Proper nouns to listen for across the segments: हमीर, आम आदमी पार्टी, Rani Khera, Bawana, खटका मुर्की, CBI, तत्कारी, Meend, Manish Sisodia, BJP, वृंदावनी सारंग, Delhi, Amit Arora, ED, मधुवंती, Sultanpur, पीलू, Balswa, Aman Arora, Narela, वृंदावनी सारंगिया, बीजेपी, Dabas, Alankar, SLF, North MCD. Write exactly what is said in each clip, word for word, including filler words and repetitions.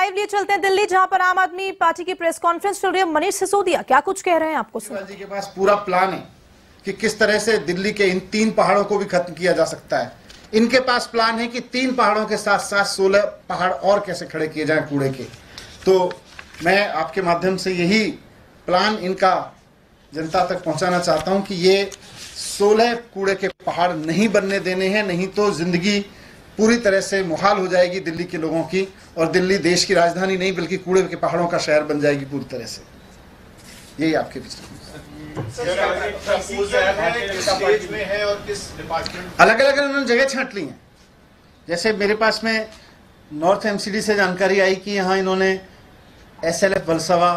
Live लिए चलते हैं दिल्ली, जहां पर आम आदमी पार्टी की प्रेस कॉन्फ्रेंस चल रही है। मनीष सिसोदिया क्या कुछ कह रहे हैं आपको? जी के पास पूरा प्लान है कि किस तरह से दिल्ली के इन तीन पहाड़ों को भी खत्म किया जा सकता है। इनके पास प्लान है कि तीन पहाड़ों के साथ साथ सोलह पहाड़ और कैसे खड़े किए जाएं कूड़े के। तो मैं आपके माध्यम से यही प्लान इनका जनता तक पहुंचाना चाहता हूं कि ये सोलह कूड़े के पहाड़ नहीं बनने देने हैं, नहीं तो जिंदगी पूरी तरह से मुहाल हो जाएगी दिल्ली के लोगों की, और दिल्ली देश की राजधानी नहीं बल्कि कूड़े के पहाड़ों का शहर बन जाएगी पूरी तरह से। यही आपके अलग अलग उन्होंने जगह छांट ली है। जैसे मेरे पास में नॉर्थ एमसीडी से जानकारी आई कि यहाँ इन्होंने एसएलएफ बलसवा,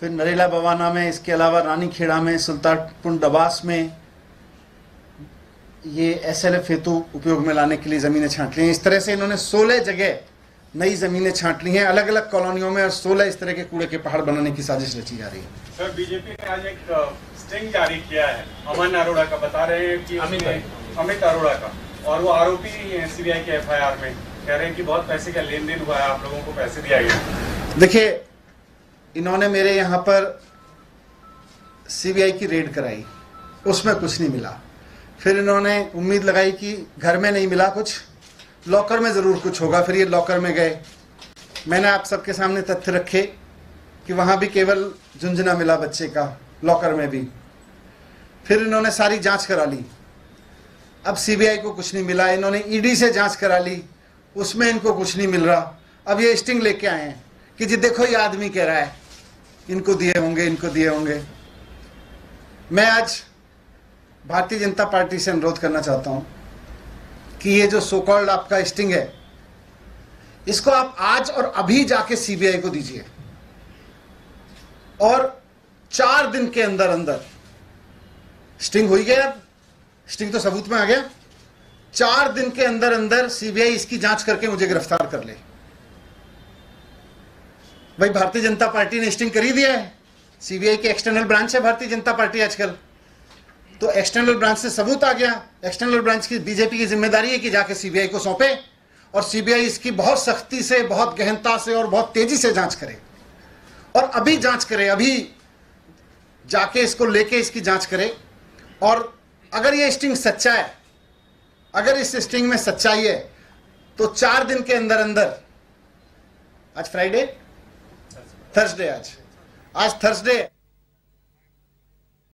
फिर नरेला बवाना में, इसके अलावा रानी खेड़ा में, सुल्तानपुर डबास में ये एसएलएफ हेतु उपयोग में लाने के लिए ज़मीनें छांट ली हैं। इस तरह से इन्होंने सोलह जगह नई ज़मीनें छांट ली हैं अलग अलग कॉलोनियों में, और सोलह इस तरह के कूड़े के पहाड़ बनाने की साजिश रची जा रही है। सर, बीजेपी ने आज एक स्टिंग जारी किया है अमन अरोड़ा का, बता रहे हैं कि अमित अरोड़ा का, और वो आरोपी है सीबीआई के एफआईआर में, कह रहे हैं कि बहुत पैसे का लेन देन हुआ है, आप लोगों को पैसे दिया गया। देखिए, इन्होंने मेरे यहाँ पर सीबीआई की रेड कराई, उसमें कुछ नहीं मिला। फिर इन्होंने उम्मीद लगाई कि घर में नहीं मिला कुछ, लॉकर में ज़रूर कुछ होगा, फिर ये लॉकर में गए। मैंने आप सबके सामने तथ्य रखे कि वहाँ भी केवल झुंझुना मिला बच्चे का, लॉकर में भी। फिर इन्होंने सारी जांच करा ली, अब सीबीआई को कुछ नहीं मिला। इन्होंने ईडी से जांच करा ली, उसमें इनको कुछ नहीं मिल रहा। अब ये स्टिंग लेके आए हैं कि जी देखो ये आदमी कह रहा है इनको दिए होंगे, इनको दिए होंगे। मैं आज भारतीय जनता पार्टी से अनुरोध करना चाहता हूँ कि ये जो सो कॉल्ड आपका स्टिंग है, इसको आप आज और अभी जाके सीबीआई को दीजिए, और चार दिन के अंदर अंदर स्टिंग हो ही गया, अब स्टिंग तो सबूत में आ गया, चार दिन के अंदर अंदर सीबीआई इसकी जांच करके मुझे गिरफ्तार कर ले। भाई, भारतीय जनता पार्टी ने स्टिंग कर ही दिया है, सीबीआई की एक्सटर्नल ब्रांच है भारतीय जनता पार्टी आजकल, तो एक्सटर्नल ब्रांच से सबूत आ गया। एक्सटर्नल ब्रांच की बीजेपी की जिम्मेदारी है कि जाके सीबीआई को सौंपे, और सीबीआई इसकी बहुत सख्ती से, बहुत गहनता से और बहुत तेजी से जांच करे, और अभी जांच करे, अभी जाके इसको लेके इसकी जांच करे। और अगर ये स्टिंग सच्चा है, अगर इस स्टिंग में सच्चाई है, तो चार दिन के अंदर अंदर, आज फ्राइडे, थर्सडे, आज आज थर्सडे